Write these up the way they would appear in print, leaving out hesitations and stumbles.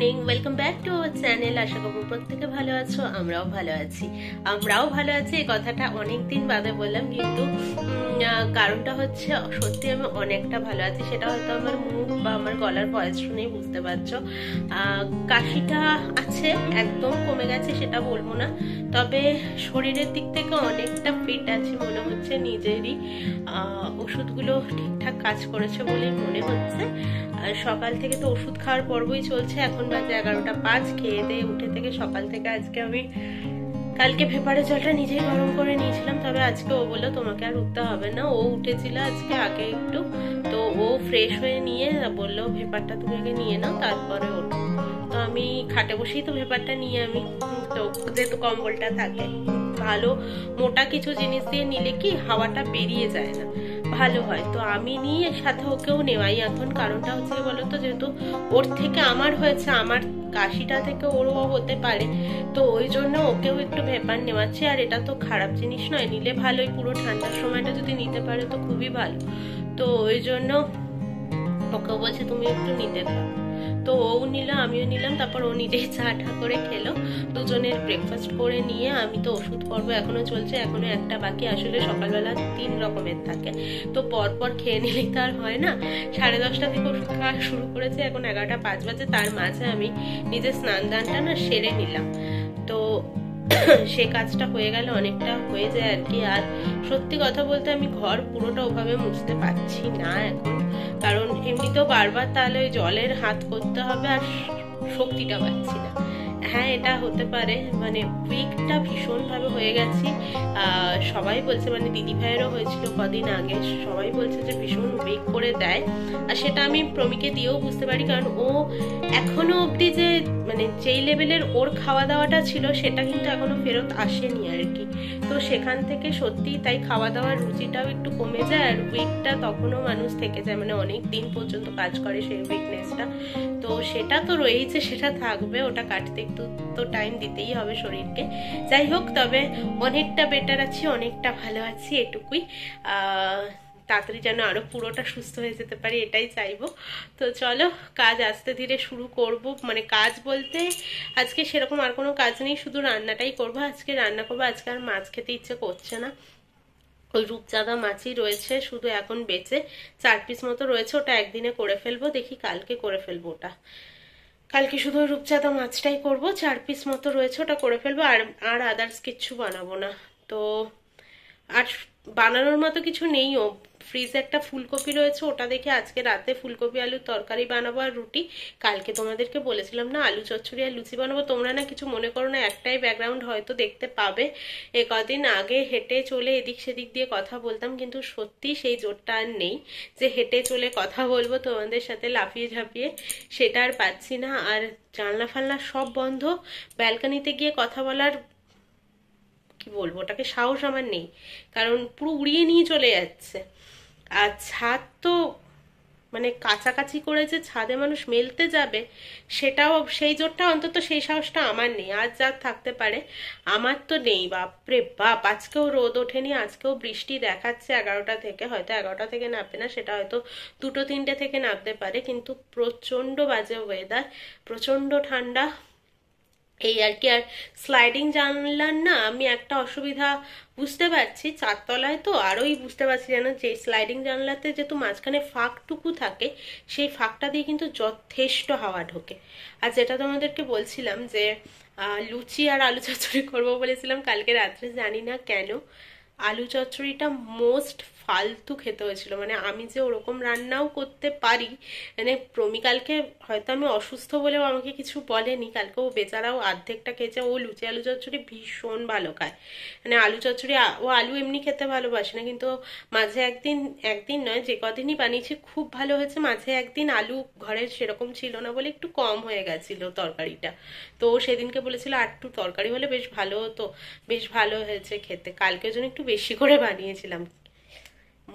Morning welcome back to our channel. आशा करब प्रत्येके भालो आछो, আমরাও ভালো আছি। এই কথাটা অনেক দিন বাদে বললাম, কিন্তু কারণটা হচ্ছে সত্যি আমি অনেকটা ভালো আছি। সেটা হয়তো আমার মুখ বা আমার গলার ভয়েস শুনেই বুঝতে পারছো। কাশিটা আছে, একদম কমে গেছে সেটা বলবো না, তবে শরীরের দিক থেকে অনেকটা ফিট আছে মনে হচ্ছে। নিজেরই ওষুধগুলো ঠিকঠাক কাজ করেছে বলে মনে হচ্ছে। সকাল থেকে তো ওষুধ খাওয়ার পর্বই চলছে। এখন বাজে 11টা 5। খেয়ে দিয়ে উঠে থেকে সকাল থেকে আজকে আমি কালকে পেপারে জলটা নিজেই গরম করে নিয়েছিলাম, তবে আজকে ও বললো তোমাকে আর উঠতে হবে না। ও উঠেছিল আজকে আগে একটু, তো ও ফ্রেশ হয়ে নিয়ে বললো পেপারটা তুমি আগে নিয়ে নাও তারপরে ওঠো। তো আমি খাটে বসেই তো পেপারটা নিয়ে আমি তো যেহেতু কম্বলটা থাকে ভালো মোটা কিছু জিনিস দিয়ে নিলে কি হাওয়াটা বেরিয়ে যায় না, ভালো হয়। তো আমি নিয়ে সাথে ওকেও নেওয়াই এখন। কারণটা হচ্ছে বলো তো, যেহেতু ওর থেকে আমার হয়েছে, আমার কাশিটা থেকে ওরও হতে পারে, তো ওই জন্য ওকেও একটু ভেপার নেওয়াচ্ছে। আর এটা তো খারাপ জিনিস নয়, নিলে ভালোই। পুরো ঠান্ডার সময়টা যদি নিতে পারে তো খুবই ভালো। তো ওই জন্য ওকেও বলছে তুমি একটু নিতে পারো। তো ও নিলাম, আমিও নিলাম, তারপর ও নিজেই চাটা করে খেলো। দুজনের ব্রেকফাস্ট করে নিয়ে আমি তো ওষুধ পর্ব এখনো চলছে, এখনো একটা বাকি। আসলে সকালবেলা 3 রকমের থাকে, তো পরপর খেয়ে নিলেই তো আর হয় না। 10:30 থেকে ওষুধ খাওয়া শুরু করেছে, এখন 11টা 5 বাজে। তার মাঝে আমি নিজের স্নান দানটা না সেরে নিলাম, তো সে কাজটা হয়ে গেল, অনেকটা হয়ে যায় আর কি। আর সত্যি কথা বলতে আমি ঘর পুরোটা ওভাবে মুছতে পারছি না এখন, কারণ এমনিতেও বারবার তাহলে ওই জলের হাত করতে হবে আর শক্তিটা পাচ্ছি না। হ্যাঁ, এটা হতে পারে, মানে উইকটা ভীষণভাবে হয়ে গেছি। সবাই বলছে, মানে দিদি ভাইয়েরও হয়েছিল কদিন আগে, সবাই বলছে যে ভীষণ উইক করে দেয়। আর সেটা আমি প্রমিকে দিয়েও বুঝতে পারি, কারণ ও এখনো অবধি যে মানে যেই লেভেলের ওর খাওয়া দাওয়াটা ছিল সেটা কিন্তু এখনো ফেরত আসেনি আর কি। তো সেখান থেকে সত্যি তাই খাওয়া দাওয়ার রুচিটাও একটু কমে যায়, আর উইকটা তখনও মানুষ থেকে যায়, মানে অনেক দিন পর্যন্ত কাজ করে সেই উইকনেসটা। তো সেটা তো রয়েছে, সেটা থাকবে, ওটা কাটতে তো টাইম দিতেই হবে শরীরকে। যাই হোক, তবে অনেকটা বেটার আছি, অনেকটা ভালো আছি, এটুকুই। তাড়াতাড়ি যেন আরো পুরোটা সুস্থ হয়ে যেতে পারি, এটাই চাইবো। তো চলো, কাজ আস্তে ধীরে শুরু করব। মানে কাজ বলতে আজকে সেরকম আর কোনো কাজ নেই, শুধু রান্নাটাই করবো। আজকে রান্না করবো, আজকে আর মাছ খেতে ইচ্ছে করছে না। ওই রূপচাঁদা মাছই রয়েছে শুধু এখন বেঁচে, 4 পিস মতো রয়েছে, ওটা একদিনে করে ফেলবো। দেখি কালকে করে ফেলবো ওটা, কালকে শুধু রূপচাঁদা মাছটাই করবো, 4 পিস মতো রয়েছে, ওটা করে ফেলবো। আর আদার্স কিচ্ছু বানাবো না। তো আর বানানোর মতো কিছু নেই। ও ফ্রিজে একটা ফুলকপি রয়েছে, ওটা দেখে আজকে রাতে ফুলকপি আলুর তরকারি বানাবো আর রুটি। কালকে তোমাদেরকে বলেছিলাম না আলু চচ্চড়ি আর লুচি বানাবো, তোমরা না কিছু মনে করো না, একটাই ব্যাকগ্রাউন্ড হয়তো দেখতে পাবে। এ কদিন আগে হেঁটে চলে এদিক সেদিক দিয়ে কথা বলতাম, কিন্তু সত্যি সেই জোরটা আর নেই যে হেঁটে চলে কথা বলবো তোমাদের সাথে লাফিয়ে ঝাঁপিয়ে, সেটা আর পাচ্ছি না। আর জানলা ফালনা সব বন্ধ, ব্যালকানিতে গিয়ে কথা বলার কি বলবো ওটাকে, সাহস আমার নেই, কারণ পুরো উড়িয়ে নিয়ে চলে যাচ্ছে। আর ছাদ তো মানে কাছাকাছি করে যে ছাদে মানুষ মেলতে যাবে, সেটাও সেই জোরটা, অন্তত সেই সাহসটা আমার নেই। আর যা থাকতে পারে আমার তো নেই। বাপরে বাপ, আজকেও রোদ ওঠেনি, আজকেও বৃষ্টি দেখাচ্ছে। 11টা থেকে হয়তো, 11টা থেকে নামবে না, সেটা হয়তো 2-3টে থেকে নামতে পারে, কিন্তু প্রচন্ড বাজে ওয়েদার, প্রচন্ড ঠান্ডা, এই আর কি। আর স্লাইডিং জানলার না আমি একটা অসুবিধা বুঝতে পারছি, চারতলায় তো আরোই বুঝতে পারছি যেন, যে স্লাইডিং জানলাতে যেহেতু মাঝখানে ফাঁকটুকু থাকে, সেই ফাঁকটা দিয়ে কিন্তু যথেষ্ট হাওয়া ঢোকে। আর যেটা তোমাদেরকে বলছিলাম যে লুচি আর আলু চচ্চড়ি করবো বলেছিলাম কালকে রাত্রে, জানি না কেন আলু চচ্চড়িটা মোস্ট ফালতু খেতে হয়েছিল। মানে আমি যে ওরকম রান্নাও করতে পারি, মানে প্রমিকালকে হয়তো আমি অসুস্থ বলেও আমাকে কিছু বলেনি, কালকে ও বেচারাও অর্ধেকটা খেয়েছে। ও লুচি আলু চচ্চড়ি ভীষণ ভালো খায়, মানে আলু চচ্চড়ি, ও আলু এমনি খেতে ভালোবাসে না, কিন্তু মাঝে একদিন নয়, যে কদিনই বানিয়েছি খুব ভালো হয়েছে। মাঝে একদিন আলু ঘরে সেরকম ছিল না বলে একটু কম হয়ে গেছিলো তরকারিটা, তো সেদিনকে বলেছিল আর একটু তরকারি হলে বেশ ভালো হতো, বেশ ভালো হয়েছে খেতে। কালকের জন্য একটু বেশি করে বানিয়েছিলাম।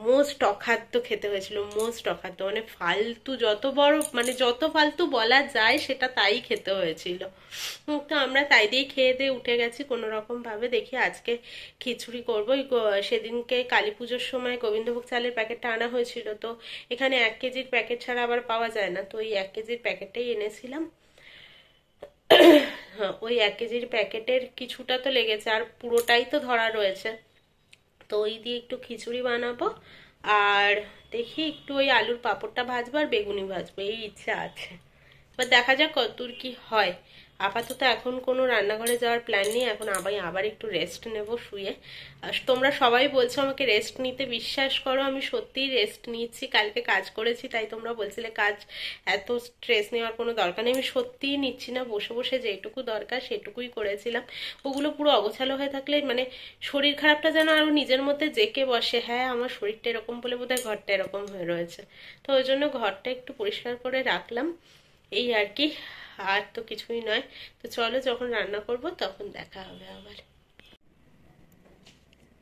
মোস্ট অখাদ্য খেতে হয়েছিল, মোস্ট অখাদ্য, মানে ফালতু, যত বড় মানে যত ফালতু বলা যায় সেটা তাই খেতে হয়েছিল। তো আমরা তাই দিয়ে খেয়ে দিয়ে উঠে গেছি কোনো রকম ভাবে। দেখি আজকে খিচুড়ি করবো। সেদিনকে কালী পুজোর সময় গোবিন্দভোগ চালের প্যাকেটটা আনা হয়েছিল, তো এখানে 1 কেজির প্যাকেট ছাড়া আবার পাওয়া যায় না, তো এই 1 কেজির প্যাকেটটাই এনেছিলাম। ওই 1 কেজির প্যাকেটের কিছুটা তো লেগেছে আর পুরোটাই তো ধরা রয়েছে। তো ওই দিয়ে একটু খিচুড়ি বানাবো আর দেখি একটু ওই আলুর পাপড়টা ভাজবো আর বেগুনি ভাজবো, এই ইচ্ছা আছে। এবার দেখা যাক কতদূর কি হয়। আপাতত এখন কোনো রান্নাঘরে যাওয়ার প্ল্যান নেই, এখন আবার একটু রেস্ট নেব শুয়ে। তোমরা সবাই বলছো আমাকে রেস্ট নিতে, বিশ্বাস করো আমি সত্যিই রেস্ট নিচ্ছি। কালকে কাজ করেছি, তাই তোমরা বলছিলে কাজ এত স্ট্রেস নেওয়ার কোনো দরকার নেই। আমি সত্যিই নিচ্ছি না, বসে বসে যেটুকু দরকার সেটুকুই করেছিলাম। ওগুলো পুরো অগোছালো হয়ে থাকলে মানে শরীর খারাপটা যেন আরও নিজের মধ্যে জেঁকে বসে, হ্যাঁ আমার শরীরটা এরকম বলে বোধহয় ঘরটা এরকম হয়ে রয়েছে। তো ওই জন্য ঘরটা একটু পরিষ্কার করে রাখলাম, এই আর কি, আর তো কিছুই নয়। তো চলো যখন রান্না করব তখন দেখা হবে। আবার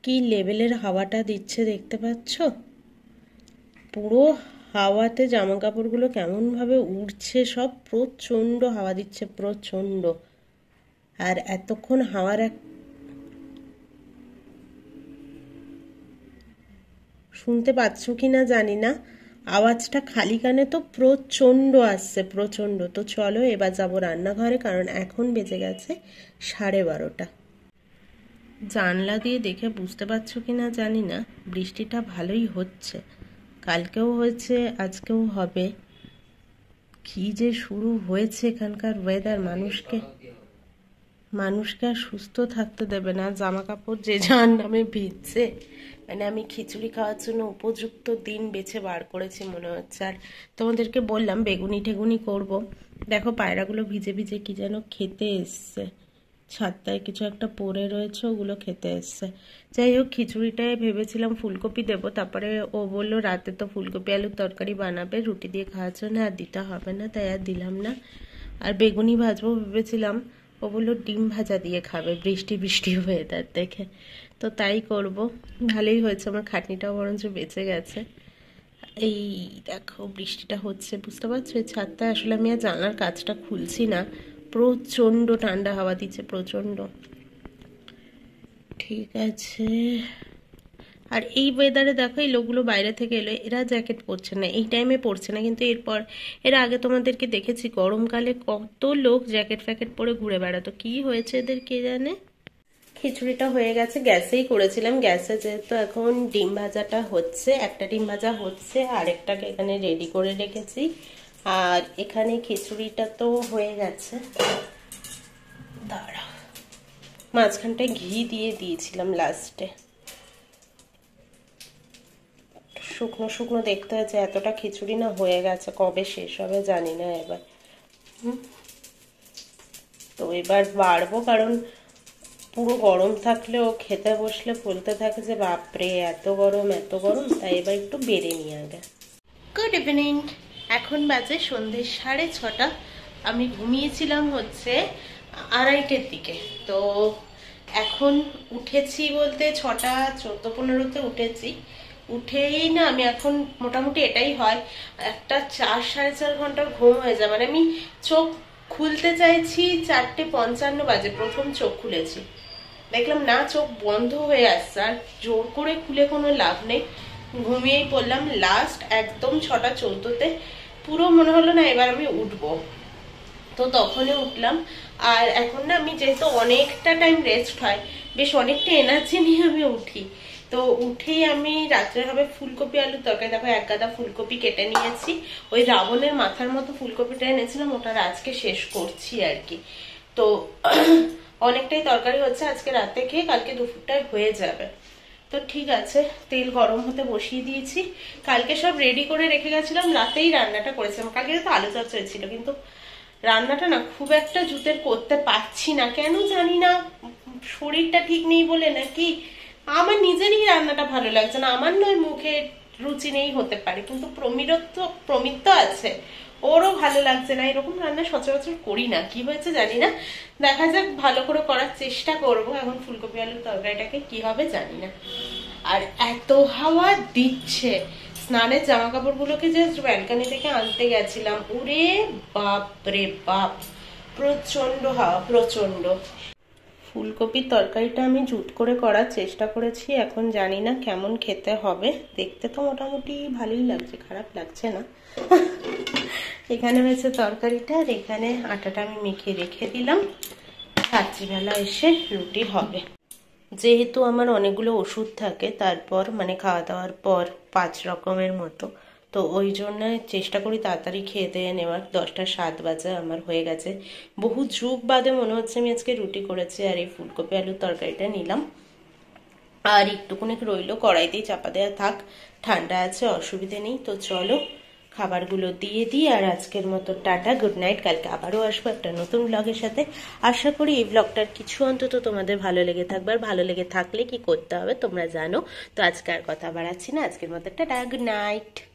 কি লেভেলের হাওয়াটা দিচ্ছে দেখতে পাচ্ছ? পুরো হাওয়াতে জামা কাপড়গুলো কেমনভাবে উড়ছে সব, প্রচণ্ড হাওয়া দিচ্ছে, প্রচণ্ড। আর এতক্ষণ হাওয়ার শুনতে পাচ্ছ কি না জানি না, আওয়াজটা খালি কানে তো প্রচণ্ড আসছে, প্রচণ্ড। তো চলো এবার যাবো রান্নাঘরে, কারণ এখন বেজে গেছে 12:30। জানলা দিয়ে দেখে বুঝতে পারছো কি না জানি না, বৃষ্টিটা ভালোই হচ্ছে, কালকেও হয়েছে আজকেও হবে। কি যে শুরু হয়েছে এখানকার ওয়েদার, মানুষকে আর সুস্থ থাকতে দেবে না। জামা কাপড় যে যার নামে ভিজছে, মানে আমি খিচুড়ি খাওয়ার জন্য উপযুক্ত দিন বেছে বার করেছি মনে হচ্ছে। আর তোমাদেরকে বললাম বেগুনি টেগুনি করব, দেখো পায়রাগুলো ভিজে ভিজে কি যেন খেতে এসছে, ছাদটায় কিছু একটা পড়ে রয়েছে, ওগুলো খেতে এসছে। যাই হোক খিচুড়িটায় ভেবেছিলাম ফুলকপি দেবো, তারপরে ও বললো রাতে তো ফুলকপি আলুর তরকারি বানাবে রুটি দিয়ে খাওয়ার জন্য, আর দিতে হবে না, তাই আর দিলাম না। আর বেগুনি ভাজবো ভেবেছিলাম, ও বললো ডিম ভাজা দিয়ে খাবে বৃষ্টি বৃষ্টি ওয়েদার দেখে, তো তাই করব। ভালোই হয়েছে, আমার খাটনিটাও বরঞ্চ বেঁচে গেছে। এই দেখো বৃষ্টিটা হচ্ছে, বুঝতে পারছো? এই ছাদটা আসলে আমি আর জানলার কাজটা খুলছি না, প্রচণ্ড ঠান্ডা হাওয়া দিচ্ছে, প্রচণ্ড। ঠিক আছে, আর এই ওয়েদারে দেখো এই লোকগুলো বাইরে থেকে এলো, এরা জ্যাকেট পরছে না, এই টাইমে পরছে না, কিন্তু এর আগে তোমাদেরকে দেখেছি গরমকালে কত লোক জ্যাকেট ফ্যাকেট পরে ঘুরে বেড়াতো। কি হয়েছে এদের কে জানে। খিচুড়িটা হয়ে গেছে, গ্যাসেই করেছিলাম, গ্যাসে যেহেতু এখন ডিম ভাজাটা হচ্ছে, একটা ডিম ভাজা হচ্ছে, আরেকটাকে এখানে রেডি করে রেখেছি। আর এখানে খিচুড়িটা তো হয়ে গেছে, দাঁড়া মাঝখানটায় ঘি দিয়ে দিয়েছিলাম লাস্টে, শুকনো শুকনো দেখতে হয়েছে, এতটা খিচুড়ি না হয়ে গেছে, কবে শেষ হবে জানি না এবার। তো এবার বাড়বো, কারণ পুরো গরম থাকলেও খেতে বসলে বলতে থাকে যে বাপরে এত গরম এত গরম, তাই এবার একটু বেড়ে নিয়ে আগে। গুড ইভিনিং, এখন বাজে সন্ধে 6:30। আমি ঘুমিয়েছিলাম হচ্ছে 2:30-র দিকে, তো এখন উঠেছি বলতে 6:14-15-তে উঠেছি। উঠেই না আমি এখন মোটামুটি এটাই হয় একটা 4-4.5 ঘন্টার ঘুম হয়ে যায়, মানে আমি চোখ খুলতে চাইছি 4:55 বাজে প্রথম চোখ খুলেছি, দেখলাম না চোখ বন্ধ হয়ে আসছে, আর জোর করে খুলে কোনো লাভ নেই, ঘুমিয়েই পড়লাম লাস্ট একদম 6:14-তে। পুরো মনে হলো না এবার আমি উঠবো, তো তখনই উঠলাম। আর এখন না আমি যেহেতু অনেকটা টাইম রেস্ট হয়, বেশ অনেকটা এনার্জি নিয়ে আমি উঠি। তো উঠেই আমি রাত্রে হবে ফুলকপি আলুর তরকারি, তারপর এক গাদা ফুলকপি কেটে নিয়েছি, ওই রাবণের মাথার মতো ফুলকপিটা এনেছিলাম, ওটা আজকে শেষ করছি আর কি। তো অনেকটাই তরকারি হচ্ছে, আজকে রাতে খেয়ে কালকে দুপুরটায় হয়ে যাবে। তো ঠিক আছে, তেল গরম হতে বসিয়ে দিয়েছি, কালকে সব রেডি করে রেখে গেছিলাম, রাতেই রান্নাটা করেছিলাম। কালকে তো আলু চচ্চড়ি হয়েছিল, কিন্তু রান্নাটা না খুব একটা জুতের করতে পারছি না, কেন জানি না, শরীরটা ঠিক নেই বলে নাকি আমার নিজেরই রান্নাটা ভালো লাগছে না। আমার নয় মুখে রুচি নেই হতে পারে, কিন্তু প্রমিত আছে, ওরও ভালো লাগছে না। এরকম রান্না সচরাচর করি না, কি হয়েছে জানি না, দেখা যাক ভালো করে করার চেষ্টা করব। এখন ফুলকপি আলুর তরকারিটাকে কি হবে জানি না। আর এত হাওয়া দিচ্ছে, স্নানের জামা কাপড়গুলোকে জাস্ট ব্যালকনি থেকে আনতে গেছিলাম, ওরে বাপ রে বাপ প্রচন্ড হাওয়া, প্রচন্ড। ফুলকপির তরকারিটা আমি জুট করে করার চেষ্টা করেছি, এখন জানি না কেমন খেতে হবে, দেখতে তো মোটামুটি ভালোই লাগছে, খারাপ লাগছে না। এখানে হয়েছে তরকারিটা আর এখানে আটাটা আমি মেখে রেখে দিলাম, রাত্রিবেলা এসে রুটি হবে। যেহেতু আমার অনেকগুলো ওষুধ থাকে তারপর মানে খাওয়া দাওয়ার পর 5 রকমের মতো, তো ওই জন্য চেষ্টা করি তাড়াতাড়ি খেয়ে দিয়ে নেওয়ার। 10টা 7 বাজে আমার হয়ে গেছে। বহু যুগ বাদে মনে হচ্ছে আমি আজকে রুটি করেছি। আর এই ফুলকপি আলুর তরকারিটা নিলাম, আর একটুকুনি রইল কড়াইতেই চাপা দেওয়া থাক, ঠান্ডা আছে অসুবিধে নেই। তো চলো খাবারগুলো দিয়ে দিই আর আজকের মতো টাটা, গুড নাইট। কালকে আবারও আসবো একটা নতুন ব্লগের সাথে। আশা করি এই ব্লগটার কিছু অন্তত তোমাদের ভালো লেগে থাকবে, আর ভালো লেগে থাকলে কি করতে হবে তোমরা জানো। তো আজকে আর কথা বাড়াচ্ছি না, আজকের মতো টাটা, গুড নাইট।